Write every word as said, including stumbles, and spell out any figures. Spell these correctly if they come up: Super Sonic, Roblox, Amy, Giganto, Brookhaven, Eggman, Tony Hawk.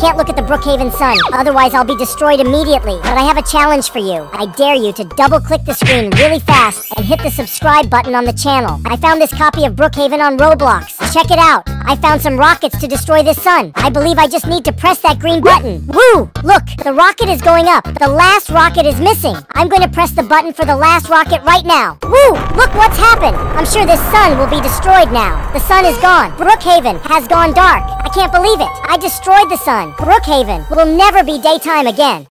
can't look at the Brookhaven sun, otherwise I'll be destroyed immediately. But I have a challenge for you. I dare you to double-click the screen really fast and hit the subscribe button on the channel. I found this copy of Brookhaven on Roblox. Check it out. I found some rockets to destroy this sun. I believe I just need to press that green button. Woo! Look, the rocket is going up. The last rocket is missing. I'm going to press the button for the last rocket right now. Woo! Look what's happened. I'm sure this sun will be destroyed now. The sun is gone. Brookhaven has gone dark. I can't believe it. I destroyed the sun. Brookhaven will never be daytime again.